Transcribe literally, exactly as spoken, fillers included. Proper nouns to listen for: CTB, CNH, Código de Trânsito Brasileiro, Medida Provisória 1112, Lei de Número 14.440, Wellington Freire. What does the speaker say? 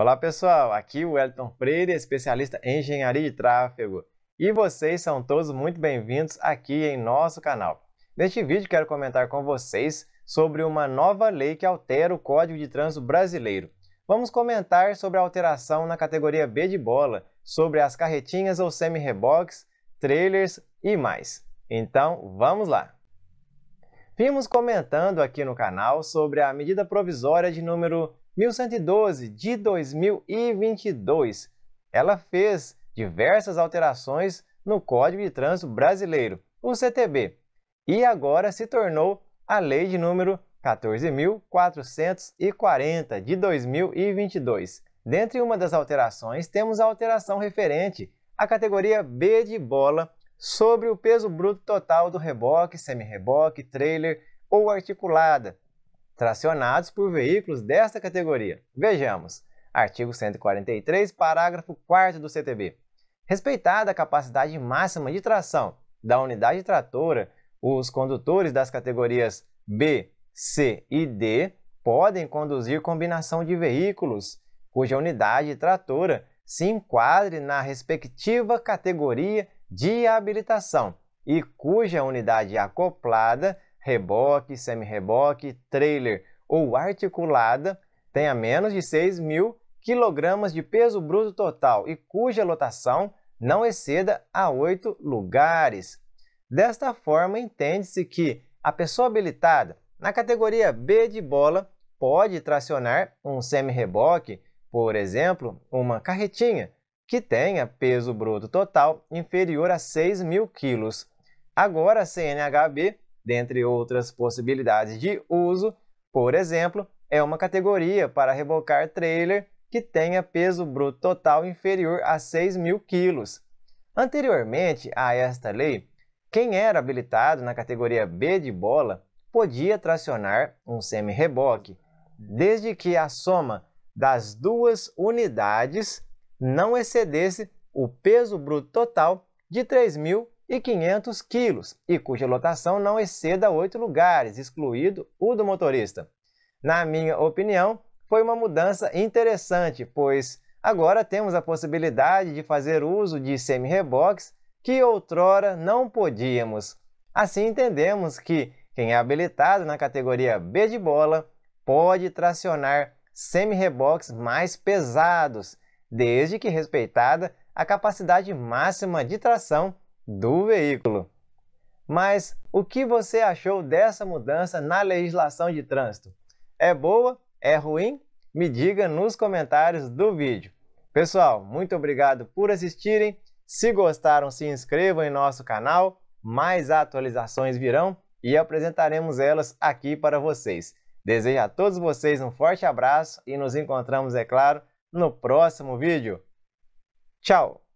Olá pessoal, aqui o Wellington Freire, especialista em engenharia de tráfego. E vocês são todos muito bem-vindos aqui em nosso canal. Neste vídeo quero comentar com vocês sobre uma nova lei que altera o Código de Trânsito Brasileiro. Vamos comentar sobre a alteração na categoria B de bola, sobre as carretinhas ou semi-reboques, trailers e mais. Então, vamos lá! Vimos comentando aqui no canal sobre a Medida Provisória de número mil cento e doze de dois mil e vinte e dois. Ela fez diversas alterações no Código de Trânsito Brasileiro, o C T B, e agora se tornou a Lei de número quatorze mil quatrocentos e quarenta de dois mil e vinte e dois. Dentre uma das alterações, temos a alteração referente à categoria B de bola sobre o peso bruto total do reboque, semi-reboque, trailer ou articulada, tracionados por veículos desta categoria. Vejamos, artigo cento e quarenta e três, parágrafo quarto do C T B. Respeitada a capacidade máxima de tração da unidade tratora, os condutores das categorias B, C e D podem conduzir combinação de veículos cuja unidade tratora se enquadre na respectiva categoria de habilitação e cuja unidade acoplada, reboque, semi-reboque, trailer ou articulada tenha menos de seis mil quilogramas de peso bruto total e cuja lotação não exceda a oito lugares. Desta forma, entende-se que a pessoa habilitada na categoria B de bola pode tracionar um semi-reboque, por exemplo, uma carretinha, que tenha peso bruto total inferior a seis mil quilos. Agora, a C N H B, dentre outras possibilidades de uso, por exemplo, é uma categoria para rebocar trailer que tenha peso bruto total inferior a seis mil quilos. Anteriormente a esta lei, quem era habilitado na categoria B de bola podia tracionar um semi-reboque, desde que a soma das duas unidades não excedesse o peso bruto total de três mil e quinhentos quilos e cuja lotação não exceda oito lugares, excluído o do motorista. Na minha opinião, foi uma mudança interessante, pois agora temos a possibilidade de fazer uso de semi-reboques que outrora não podíamos. Assim, entendemos que quem é habilitado na categoria B de bola pode tracionar semi-reboques mais pesados, desde que respeitada a capacidade máxima de tração do veículo. Mas o que você achou dessa mudança na legislação de trânsito? É boa? É ruim? Me diga nos comentários do vídeo. Pessoal, muito obrigado por assistirem. Se gostaram, se inscrevam em nosso canal. Mais atualizações virão e apresentaremos elas aqui para vocês. Desejo a todos vocês um forte abraço e nos encontramos, é claro, no próximo vídeo. Tchau!